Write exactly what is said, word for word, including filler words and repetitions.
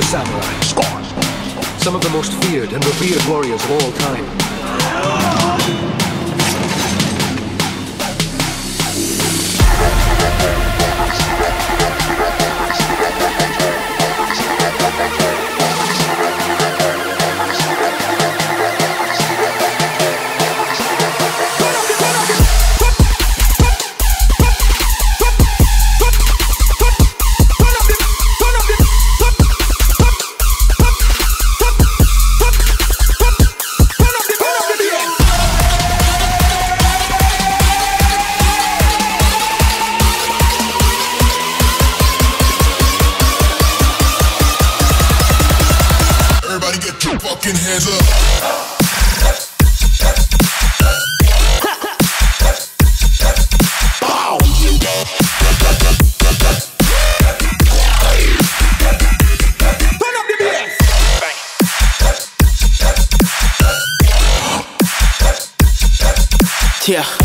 the samurai. Some of the most feared and revered warriors of all time. Fucking hands up. Yeah.